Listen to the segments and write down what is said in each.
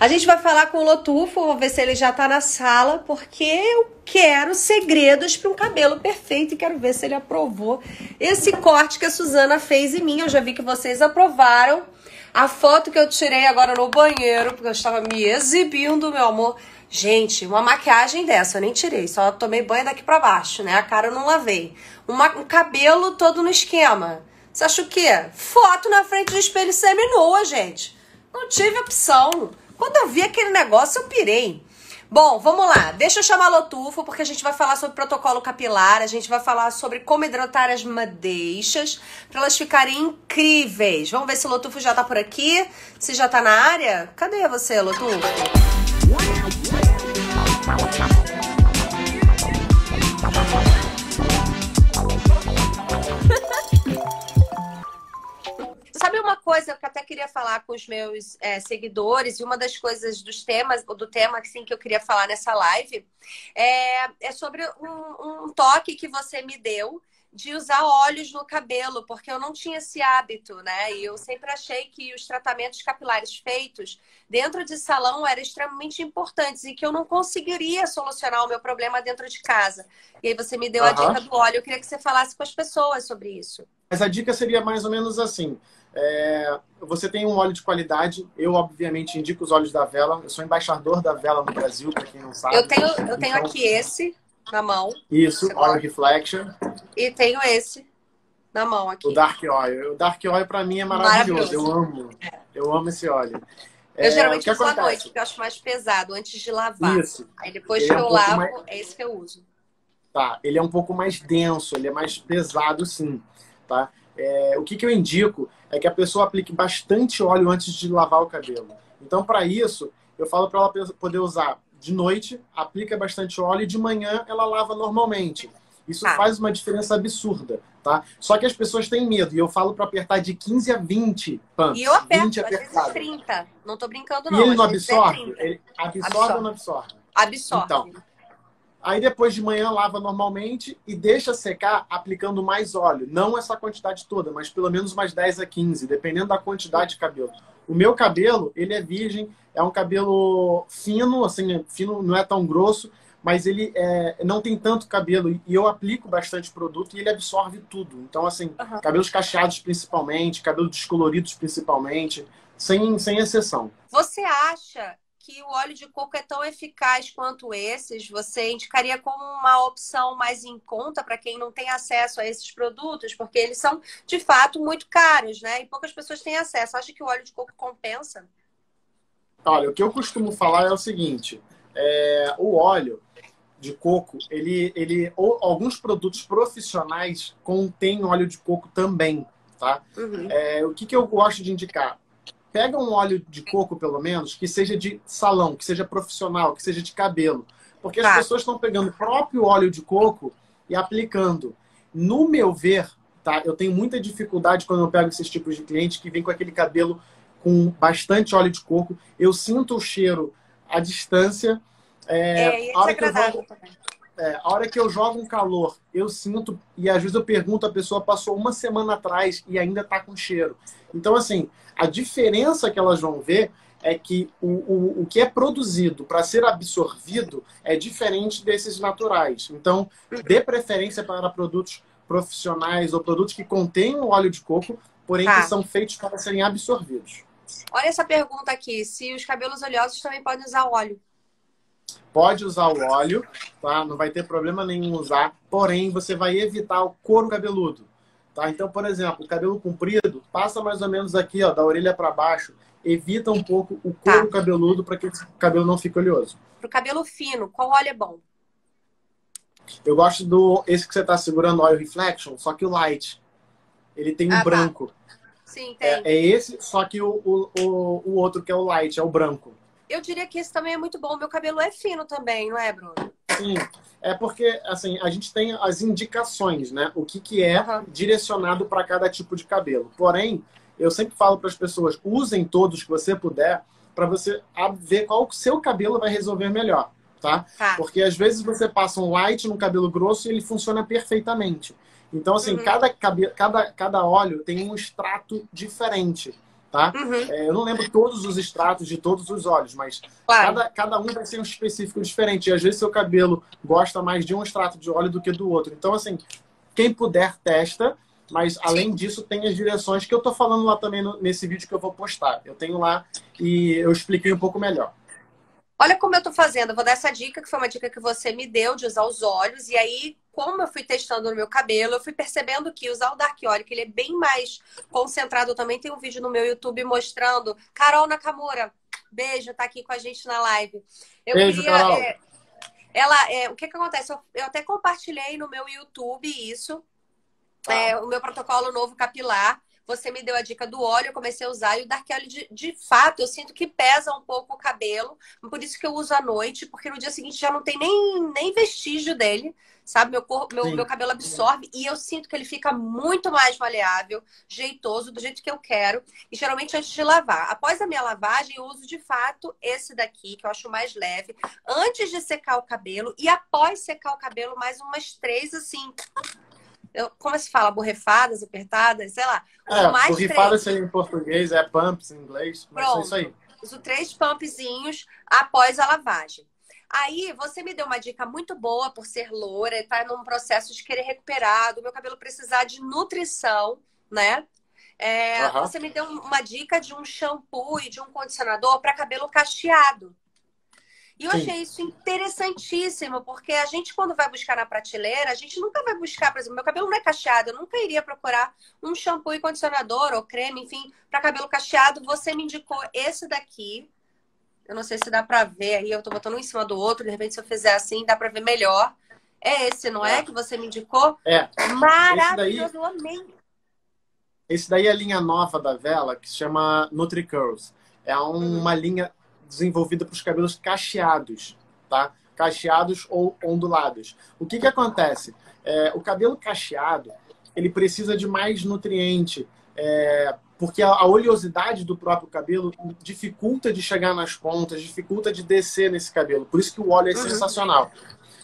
A gente vai falar com o Lotufo, vou ver se ele já tá na sala, porque eu quero segredos para um cabelo perfeito e quero ver se ele aprovou esse corte que a Suzana fez em mim. Eu já vi que vocês aprovaram. A foto que eu tirei agora no banheiro, porque eu estava me exibindo, meu amor. Gente, uma maquiagem dessa eu nem tirei, só tomei banho daqui pra baixo, né? A cara eu não lavei. Um cabelo todo no esquema. Você acha o quê? Foto na frente do espelho seminua, gente. Não tive opção. Quando eu vi aquele negócio, eu pirei. Bom, vamos lá. Deixa eu chamar Lotufo, porque a gente vai falar sobre protocolo capilar, a gente vai falar sobre como hidratar as madeixas para elas ficarem incríveis. Vamos ver se o Lotufo já tá por aqui, se já tá na área. Cadê você, Lotufo? Sabe uma coisa que eu até queria falar com os meus seguidores, e uma das coisas do tema assim, que eu queria falar nessa live é sobre um toque que você me deu de usar óleos no cabelo, porque eu não tinha esse hábito, né? E eu sempre achei que os tratamentos capilares feitos dentro de salão eram extremamente importantes e que eu não conseguiria solucionar o meu problema dentro de casa. E aí você me deu a dica do óleo. Eu queria que você falasse com as pessoas sobre isso. Mas a dica seria mais ou menos assim. Você tem um óleo de qualidade. Eu, obviamente, indico os óleos da Vela. Eu sou embaixador da Vela no Brasil, para quem não sabe. Eu tenho aqui esse na mão. Isso, Oil Reflection. E tenho esse na mão aqui. O Dark Oil. O Dark Oil, pra mim, é maravilhoso. Eu amo. Eu amo esse óleo. Eu geralmente uso à noite, porque eu acho mais pesado, antes de lavar. Isso. Aí depois que eu lavo, é esse que eu uso. Tá, ele é um pouco mais denso, ele é mais pesado, sim. Tá? O que eu indico é que a pessoa aplique bastante óleo antes de lavar o cabelo. Então, para isso, eu falo para ela poder usar de noite, aplica bastante óleo e de manhã ela lava normalmente. Isso faz uma diferença absurda, tá? Só que as pessoas têm medo. E eu falo para apertar de 15 a 20 pumps. E eu aperto, 20 apertado. Às vezes 30. Não tô brincando, não. E ele não absorve? Ele absorve ou não absorve? Absorve. Então, aí depois de manhã lava normalmente e deixa secar aplicando mais óleo. Não essa quantidade toda, mas pelo menos umas 10 a 15, dependendo da quantidade de cabelo. O meu cabelo, ele é virgem, é um cabelo fino, assim, fino, não é tão grosso, mas ele não tem tanto cabelo. E eu aplico bastante produto e ele absorve tudo. Então, assim, cabelos cacheados principalmente, cabelos descoloridos principalmente, sem exceção. Você acha que o óleo de coco é tão eficaz quanto esses? Você indicaria como uma opção mais em conta para quem não tem acesso a esses produtos? Porque eles são, de fato, muito caros, né? E poucas pessoas têm acesso. Acha que o óleo de coco compensa? Olha, o que eu costumo falar é o seguinte. O óleo de coco, ou alguns produtos profissionais contêm óleo de coco também, tá? O que eu gosto de indicar? Pega um óleo de coco, pelo menos, que seja de salão, que seja profissional, que seja de cabelo. Porque as pessoas estão pegando o próprio óleo de coco e aplicando. No meu ver, tá? Eu tenho muita dificuldade quando eu pego esses tipos de clientes que vêm com aquele cabelo com bastante óleo de coco. Eu sinto o cheiro à distância. A hora que eu jogo um calor, eu sinto. E às vezes eu pergunto, a pessoa passou uma semana atrás e ainda tá com cheiro. Então, assim, a diferença que elas vão ver é que o que é produzido para ser absorvido é diferente desses naturais. Então, dê preferência para produtos profissionais ou produtos que contêm óleo de coco, porém que são feitos para serem absorvidos. Olha essa pergunta aqui, se os cabelos oleosos também podem usar óleo. Pode usar o óleo, tá? Não vai ter problema nenhum usar, porém você vai evitar o couro cabeludo, tá? Então, por exemplo, o cabelo comprido, passa mais ou menos aqui, ó, da orelha para baixo, evita um pouco o couro cabeludo para que o cabelo não fique oleoso. Pro cabelo fino, qual óleo é bom? Eu gosto esse que você tá segurando, Oil Reflection, só que o light. Ele tem um branco. Sim, tem. É esse, só que o outro que é o light, é o branco. Eu diria que esse também é muito bom. Meu cabelo é fino também, não é, Bruno? Sim. É porque, assim, a gente tem as indicações, né? O que é direcionado para cada tipo de cabelo. Porém, eu sempre falo para as pessoas, usem todos que você puder para você ver qual o seu cabelo vai resolver melhor, tá? Porque às vezes você passa um light no cabelo grosso e ele funciona perfeitamente. Então, assim, cada óleo tem um extrato diferente. tá? Uhum. É, eu não lembro todos os extratos de todos os óleos, mas cada um vai ser um específico diferente. E às vezes seu cabelo gosta mais de um extrato de óleo do que do outro. Então, assim, quem puder, testa. Mas, além disso, tem as direções que eu tô falando lá também nesse vídeo que eu vou postar. Eu tenho lá e eu expliquei um pouco melhor. Olha como eu tô fazendo. Eu vou dar essa dica, que foi uma dica que você me deu, de usar os óleos. E aí, como eu fui testando no meu cabelo, eu fui percebendo que usar o Dark Oil, que ele é bem mais concentrado. Eu também tenho um vídeo no meu YouTube mostrando. Carol Nakamura, beijo, tá aqui com a gente na live. Eu beijo, queria, Carol. O que que acontece? Eu até compartilhei no meu YouTube isso. É, o meu protocolo novo capilar. Você me deu a dica do óleo, eu comecei a usar. E o Dark Oil, de fato, eu sinto que pesa um pouco o cabelo. Por isso que eu uso à noite, porque no dia seguinte já não tem nem vestígio dele, sabe? Meu cabelo absorve e eu sinto que ele fica muito mais maleável, jeitoso, do jeito que eu quero. E geralmente antes de lavar. Após a minha lavagem, eu uso de fato esse daqui, que eu acho mais leve. Antes de secar o cabelo e após secar o cabelo, mais umas 3, assim... como se fala? Borrifadas, apertadas, sei lá. Borrifadas em português, é pumps em inglês. Mas pronto, é isso aí. Uso 3 pumpzinhos após a lavagem. Aí você me deu uma dica muito boa por ser loura e tá num processo de querer recuperar, do meu cabelo precisar de nutrição, né? Você me deu uma dica de um shampoo e de um condicionador para cabelo cacheado. E eu achei isso interessantíssimo, porque a gente, quando vai buscar na prateleira, a gente nunca vai buscar, por exemplo, meu cabelo não é cacheado, eu nunca iria procurar um shampoo e condicionador ou creme, enfim, para cabelo cacheado. Você me indicou esse daqui. Eu não sei se dá para ver aí, eu tô botando um em cima do outro, de repente se eu fizer assim, dá para ver melhor. É esse, não é? Que você me indicou? É. Maravilhoso, eu amei. Esse daí é a linha nova da Vela, que se chama Nutri Curls. É uma linha desenvolvida para os cabelos cacheados, tá? Cacheados ou ondulados. O que que acontece? O cabelo cacheado, ele precisa de mais nutriente, porque a oleosidade do próprio cabelo dificulta de chegar nas pontas, dificulta de descer nesse cabelo. Por isso que o óleo é sensacional.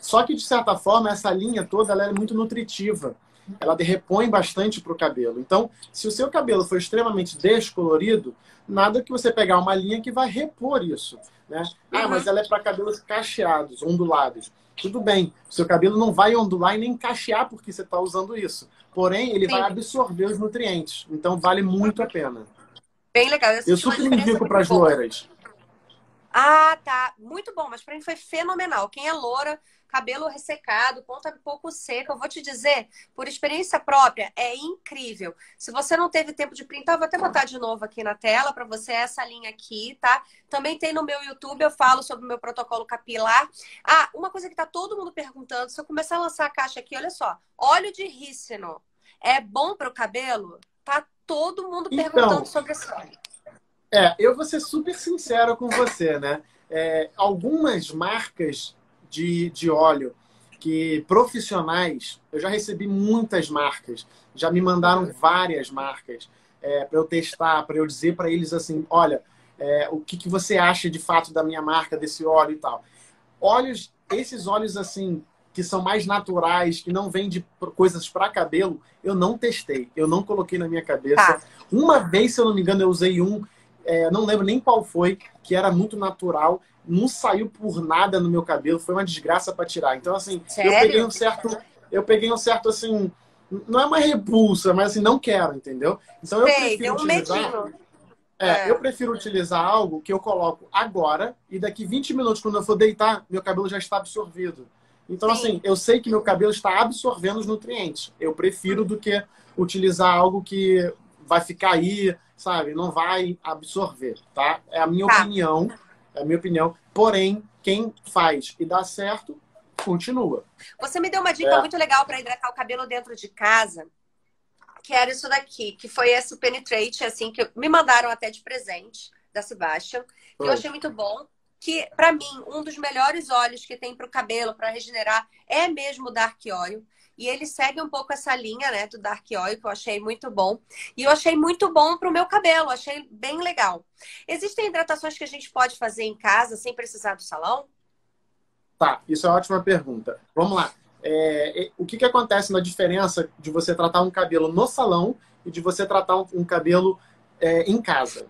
Só que, de certa forma, essa linha toda ela é muito nutritiva. Ela repõe bastante para o cabelo. Então, se o seu cabelo for extremamente descolorido, nada que você pegar uma linha que vai repor isso, né? Ah, mas ela é para cabelos cacheados, ondulados. Tudo bem, seu cabelo não vai ondular e nem cachear porque você está usando isso. Porém, ele vai absorver os nutrientes. Então, vale muito a pena. Bem legal. Eu super indico para as loiras. Ah, tá. Muito bom. Mas para mim foi fenomenal. Quem é loura... cabelo ressecado, ponta um pouco seca, eu vou te dizer, por experiência própria, é incrível. Se você não teve tempo de printar, eu vou até botar de novo aqui na tela para você essa linha aqui, tá? Também tem no meu YouTube, eu falo sobre o meu protocolo capilar. Ah, uma coisa que tá todo mundo perguntando, se eu começar a lançar a caixa aqui, olha só, óleo de rícino é bom para o cabelo? Tá todo mundo perguntando sobre esse óleo. Eu vou ser super sincera com você, né? Algumas marcas de óleo, que profissionais, eu já recebi muitas marcas, já me mandaram várias marcas para eu testar, para eu dizer para eles assim, olha, o que você acha de fato da minha marca, desse óleo e tal. Esses óleos assim, que são mais naturais, que não vêm de coisas para cabelo, eu não testei, eu não coloquei na minha cabeça. Uma vez, se eu não me engano, eu usei não lembro nem qual foi, que era muito natural, não saiu por nada no meu cabelo, foi uma desgraça para tirar. Então, assim, eu peguei um certo, assim, não é uma repulsa, mas assim, não quero, entendeu? Então, eu prefiro utilizar algo que eu coloco agora e daqui 20 minutos, quando eu for deitar, meu cabelo já está absorvido. Então, assim, eu sei que meu cabelo está absorvendo os nutrientes. Eu prefiro do que utilizar algo que vai ficar aí, sabe? Não vai absorver, tá? É a minha opinião. É a minha opinião. Porém, quem faz e dá certo, continua. Você me deu uma dica muito legal para hidratar o cabelo dentro de casa, que era isso daqui, que foi esse Penetrate, assim, que me mandaram até de presente, da Sebastian, que eu achei muito bom. Que, para mim, um dos melhores óleos que tem para o cabelo, para regenerar, é mesmo o Dark Oil. E ele segue um pouco essa linha, né, do Dark Oil, que eu achei muito bom. E eu achei muito bom pro meu cabelo, achei bem legal. Existem hidratações que a gente pode fazer em casa sem precisar do salão? Tá, isso é uma ótima pergunta. Vamos lá. O que acontece na diferença de você tratar um cabelo no salão e de você tratar um cabelo em casa.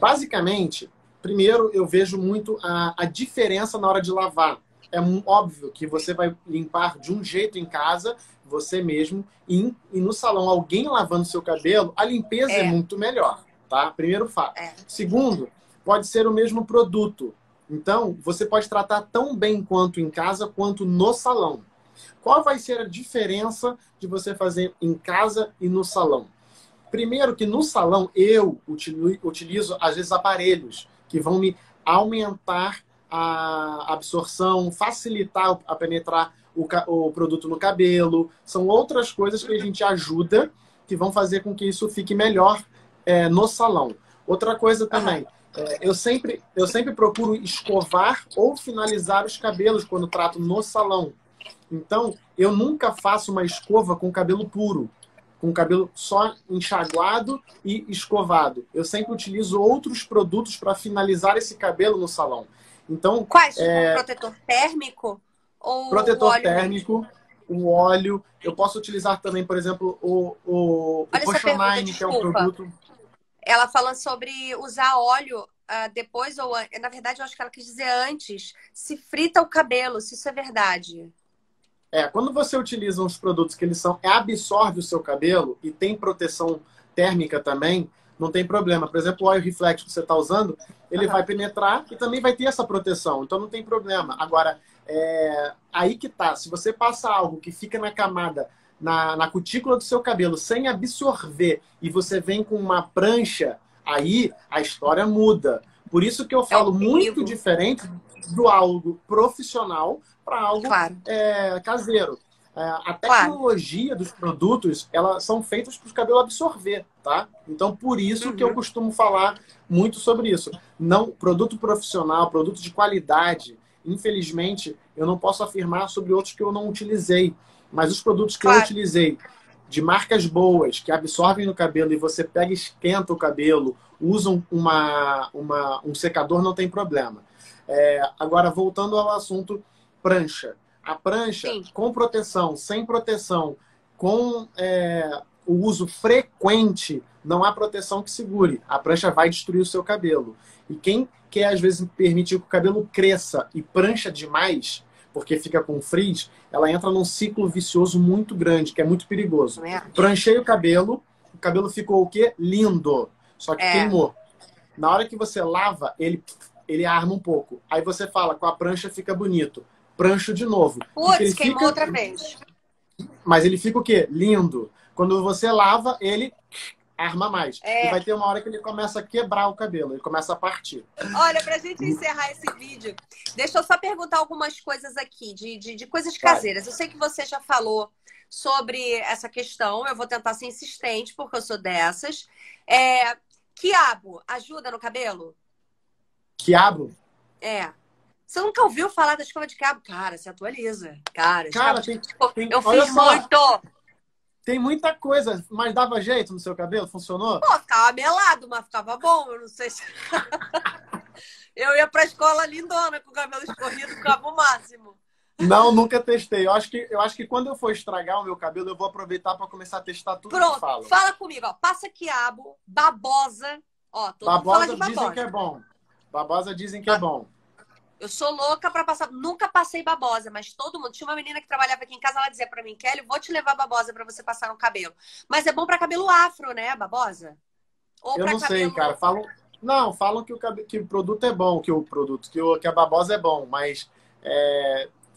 Basicamente, primeiro eu vejo muito a diferença na hora de lavar. É óbvio que você vai limpar de um jeito em casa, você mesmo, e no salão alguém lavando seu cabelo, a limpeza é muito melhor, tá? Primeiro fato. Segundo, pode ser o mesmo produto. Então, você pode tratar tão bem quanto em casa, quanto no salão. Qual vai ser a diferença de você fazer em casa e no salão? Primeiro que no salão eu utilizo, às vezes, aparelhos que vão me aumentar a absorção, facilitar a penetrar o produto no cabelo. São outras coisas que a gente ajuda que vão fazer com que isso fique melhor no salão. Outra coisa também... Eu sempre procuro escovar ou finalizar os cabelos quando trato no salão. Então, eu nunca faço uma escova com cabelo puro. Com cabelo só enxaguado e escovado. Eu sempre utilizo outros produtos para finalizar esse cabelo no salão. Então, quais? Protetor térmico? Ou protetor térmico, o óleo. Eu posso utilizar também, por exemplo, o Pochonine, que é um produto... Ela fala sobre usar óleo depois ou... Na verdade, eu acho que ela quis dizer antes. Se frita o cabelo, se isso é verdade. Quando você utiliza uns produtos que eles são... absorve o seu cabelo e tem proteção térmica também, não tem problema. Por exemplo, o Oil Reflection que você está usando, ele vai penetrar e também vai ter essa proteção. Então, não tem problema. Agora, aí que tá. Se você passa algo que fica na camada... Na cutícula do seu cabelo, sem absorver, e você vem com uma prancha, aí a história muda. Por isso que eu falo muito diferente do algo profissional para algo caseiro. A tecnologia dos produtos, elas são feitas para o cabelo absorver, tá? Então, por isso que eu costumo falar muito sobre isso. Não, produto profissional, produto de qualidade, infelizmente, eu não posso afirmar sobre outros que eu não utilizei. Mas os produtos que eu utilizei, de marcas boas, que absorvem no cabelo e você pega e esquenta o cabelo, usam um secador, não tem problema. Agora, voltando ao assunto prancha. A prancha, com proteção, sem proteção, com o uso frequente, não há proteção que segure. A prancha vai destruir o seu cabelo. E quem quer, às vezes, permitir que o cabelo cresça e prancha demais... porque fica com frizz, ela entra num ciclo vicioso muito grande, que é muito perigoso. Pranchei o cabelo ficou o quê? Lindo. Só que queimou. Na hora que você lava, ele arma um pouco. Aí você fala, com a prancha fica bonito. Prancho de novo. Putz, queimou outra vez. Mas ele fica o quê? Lindo. Quando você lava, ele... arma mais. E vai ter uma hora que ele começa a quebrar o cabelo, ele começa a partir. Olha, pra gente encerrar esse vídeo, deixa eu só perguntar algumas coisas aqui, de coisas caseiras. Eu sei que você já falou sobre essa questão, eu vou tentar ser insistente, porque eu sou dessas. Quiabo ajuda no cabelo? Quiabo? Você nunca ouviu falar da escova de quiabo? Cara, se atualiza. Cara, eu fiz muito... Tem muita coisa, mas dava jeito no seu cabelo? Funcionou? Pô, ficava melado, mas ficava bom, eu não sei se... Eu ia pra escola lindona, com o cabelo escorrido, ficava o máximo. Não, nunca testei. Eu acho que quando eu for estragar o meu cabelo, eu vou aproveitar pra começar a testar tudo. Pronto, que fala. Fala comigo, ó. Passa quiabo, babosa. Ó, todo mundo fala de babosa. Dizem que é bom. Babosa dizem que é bom. Eu sou louca pra passar... Nunca passei babosa, mas todo mundo... Tinha uma menina que trabalhava aqui em casa, ela dizia pra mim, Kelly, vou te levar babosa pra você passar no cabelo. Mas é bom pra cabelo afro, né, babosa? Ou eu não sei, cara. Falam que o produto é bom, que a babosa é bom, mas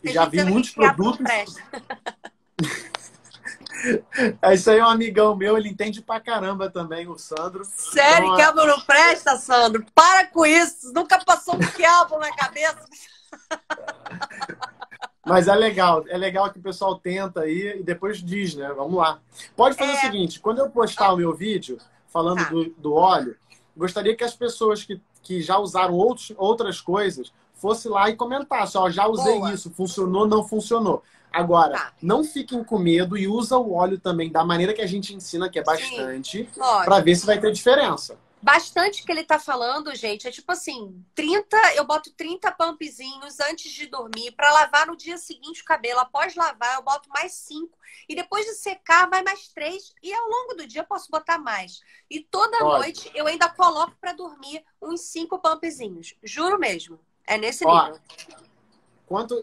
já vi muitos produtos... Isso aí é um amigão meu, ele entende pra caramba também, o Sandro. Sério, então, quiabo não presta, Sandro? Para com isso, nunca passou um quiabo na cabeça. Mas é legal que o pessoal tenta aí e depois diz, né? Vamos lá. Pode fazer o seguinte, quando eu postar o meu vídeo falando do óleo, gostaria que as pessoas que já usaram outras coisas fosse lá e comentasse, ó, já usei isso, funcionou, não funcionou. Agora, não fiquem com medo e usa o óleo também da maneira que a gente ensina, que é bastante, para ver se vai ter diferença. bastante que ele tá falando, gente, é tipo assim, 30, eu boto 30 pumpzinhos antes de dormir para lavar no dia seguinte o cabelo. Após lavar, eu boto mais 5 e depois de secar vai mais 3 e ao longo do dia eu posso botar mais. E toda noite eu ainda coloco para dormir uns 5 pumpzinhos. Juro mesmo. É nesse nível.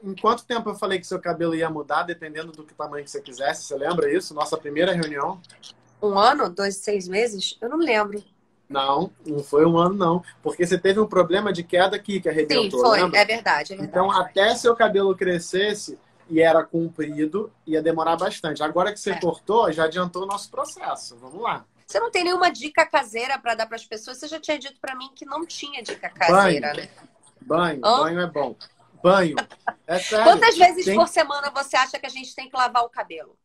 Em quanto tempo eu falei que seu cabelo ia mudar, dependendo do que tamanho que você quisesse? Você lembra isso? Nossa primeira reunião. 1 ano? 2, 6 meses? Eu não lembro. Não, não foi 1 ano, não. Porque você teve um problema de queda aqui que arrebentou. Sim, foi. Lembra? É verdade, é verdade. Então, até seu cabelo crescesse e era comprido, ia demorar bastante. Agora que você cortou, já adiantou o nosso processo. Vamos lá. Você não tem nenhuma dica caseira para dar para as pessoas? Você já tinha dito para mim que não tinha dica caseira, né? Banho, banho é bom. Banho. É sério. Quantas vezes por semana você acha que a gente tem que lavar o cabelo?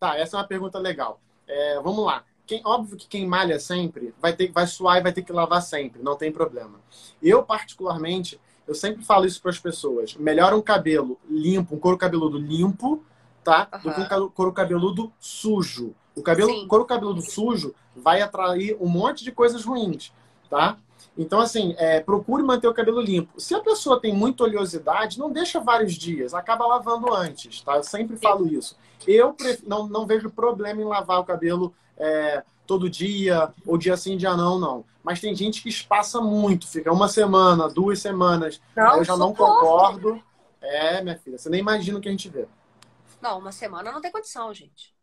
Tá, essa é uma pergunta legal. É, vamos lá. Óbvio que quem malha sempre vai suar e vai ter que lavar sempre. Não tem problema. Eu, particularmente, eu sempre falo isso para as pessoas. Melhor um cabelo limpo, um couro cabeludo limpo, tá? Uhum. Do que um couro cabeludo sujo. Couro cabeludo sujo vai atrair um monte de coisas ruins, tá? Então, assim, procure manter o cabelo limpo. Se a pessoa tem muita oleosidade, não deixa vários dias. Acaba lavando antes, tá? Eu sempre falo isso. Eu não vejo problema em lavar o cabelo todo dia, ou dia sim, dia não, não. Mas tem gente que espaça muito. Fica 1 semana, 2 semanas. Não, eu já não concordo. É, minha filha, você nem imagina o que a gente vê. Não, 1 semana não tem condição, gente.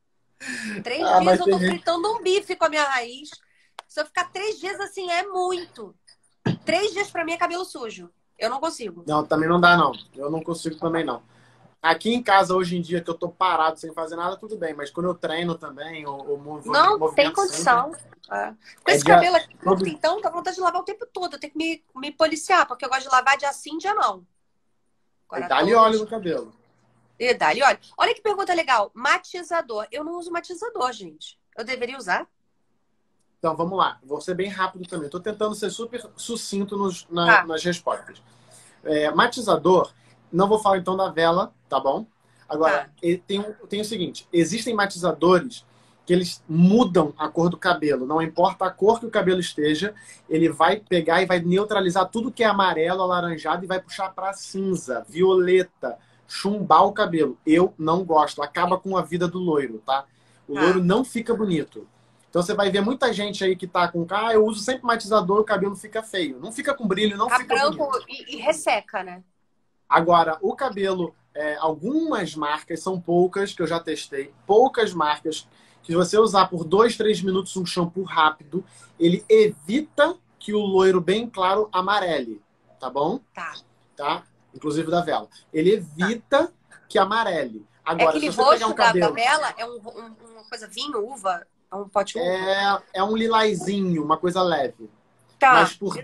3 dias eu tô fritando um bife com a minha raiz. Se eu ficar 3 dias assim, é muito. 3 dias pra mim é cabelo sujo. Eu não consigo. Não, também não dá, não. Eu não consigo também, não. Aqui em casa, hoje em dia, que eu tô parado sem fazer nada, tudo bem. Mas quando eu treino também, ou movimento... Não, tem condição. Com esse cabelo aqui, então, dá vontade de lavar o tempo todo. Eu tenho que me policiar, porque eu gosto de lavar dia sim, dia não. E dá-lhe óleo no cabelo. E dá-lhe óleo. Olha que pergunta legal. Matizador. Eu não uso matizador, gente. Eu deveria usar? Então, vamos lá. Vou ser bem rápido também. Estou tentando ser super sucinto nas respostas. Matizador, não vou falar então da vela, tá bom? Agora, tem o seguinte. Existem matizadores que eles mudam a cor do cabelo. Não importa a cor que o cabelo esteja, ele vai pegar e vai neutralizar tudo que é amarelo, alaranjado e vai puxar para cinza, violeta, chumbar o cabelo. Eu não gosto. Acaba com a vida do loiro, tá? O loiro não fica bonito. Então você vai ver muita gente aí que tá com... Ah, eu uso sempre matizador, o cabelo fica feio. Não fica com brilho, não fica branco e resseca, né? Agora, o cabelo... algumas marcas, são poucas, que eu já testei. Poucas marcas que você usar por 2, 3 minutos um shampoo rápido, ele evita que o loiro bem claro amarele. Tá bom? Tá? Inclusive da vela. Ele evita que amarele. Agora, aquele se você roxo pegar um cabelo... da vela é uma coisa vinho, uva... Um pote é um lilazinho, uma coisa leve. Mas por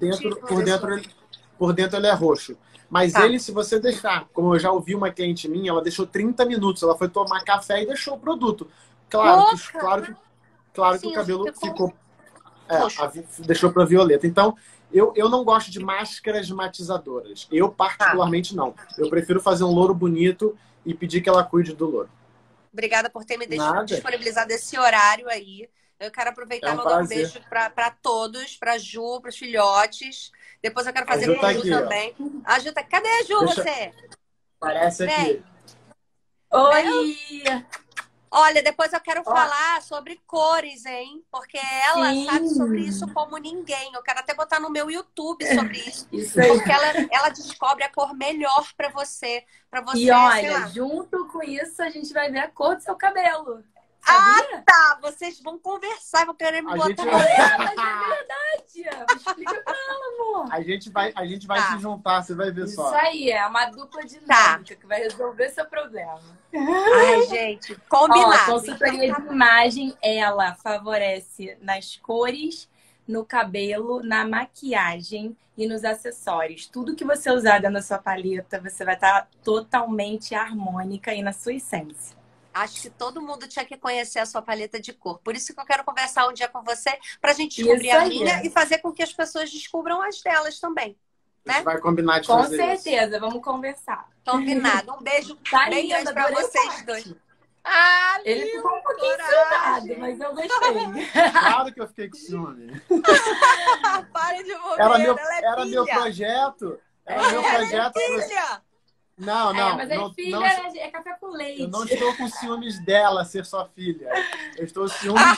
dentro ele é roxo. Mas ele, se você deixar, como eu já ouvi uma cliente minha, ela deixou 30 minutos. Ela foi tomar café e deixou o produto. Claro que o cabelo ficou... deixou para violeta. Então, eu não gosto de máscaras matizadoras. Eu, particularmente, não. Eu prefiro fazer um louro bonito e pedir que ela cuide do louro. Obrigada por ter me disponibilizado esse horário aí. Eu quero aproveitar e mandar um beijo para todos, para Ju, para os filhotes. Depois eu quero fazer com a Ju também. A Ju tá... Cadê a Ju, você? Parece aqui. Oi! Olha, depois eu quero falar sobre cores, hein? Porque ela sabe sobre isso como ninguém. Eu quero até botar no meu YouTube sobre isso. Porque ela descobre a cor melhor pra você. E olha, junto com isso, a gente vai ver a cor do seu cabelo. Sabia? Ah, tá! Vocês vão conversar, vão querer me botar pra ela. Mas é verdade! Explica pra ela, amor. A gente vai se juntar, você vai ver só. Isso aí, é uma dupla dinâmica que vai resolver seu problema. Ai, gente, combinado. Ó, com superior de imagem, ela favorece nas cores, no cabelo, na maquiagem e nos acessórios. Tudo que você usar dentro da sua paleta, você vai estar totalmente harmônica e na sua essência. Acho que todo mundo tinha que conhecer a sua paleta de cor. Por isso que eu quero conversar um dia com você, pra gente descobrir a minha e fazer com que as pessoas descubram as delas também. Né? A gente vai combinar de fazer isso. Com certeza, vamos conversar. Combinado. Um beijo bem grande pra vocês dois. Ah, ele ficou um pouquinho ciumado, mas eu deixei. Claro que eu fiquei com ciúme. Para de morrer, era meu projeto. Era meu projeto. Não, não. Mas não, filha não, é café com leite. Eu não estou com ciúmes dela ser sua filha. Eu estou com ciúmes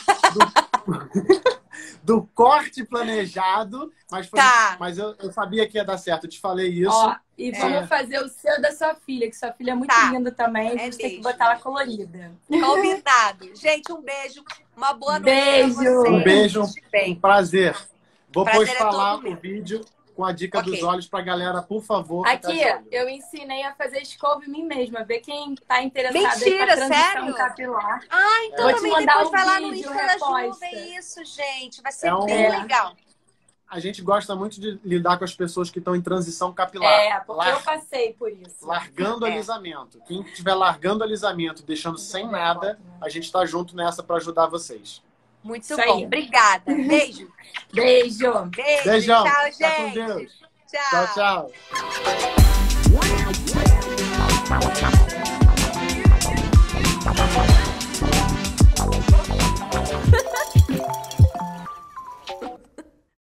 do corte planejado. Mas, foi, tá. Mas eu sabia que ia dar certo. Eu te falei isso. Ó, e vamos fazer o seu da sua filha, que sua filha é muito linda também. A gente tem que botar ela colorida. Combinado. Gente, um beijo. Uma boa noite. Beijo. Um beijo. Um prazer. Vou postar o vídeo com a dica dos olhos pra galera, por favor. Aqui, eu ensinei a fazer escova em mim mesma. Ver quem tá interessado em transição capilar. Ah, então também depois vai lá no Insta da Ju ver isso, gente. Vai ser bem legal. A gente gosta muito de lidar com as pessoas que estão em transição capilar. É, porque eu passei por isso. Largando alisamento. Quem estiver largando alisamento, deixando sem nada, a gente tá junto nessa pra ajudar vocês. Muito isso bom. Aí. Obrigada. Beijo. Beijo. Beijo. Beijão. Tchau, gente. Tá com Deus. Tchau. Tchau, tchau.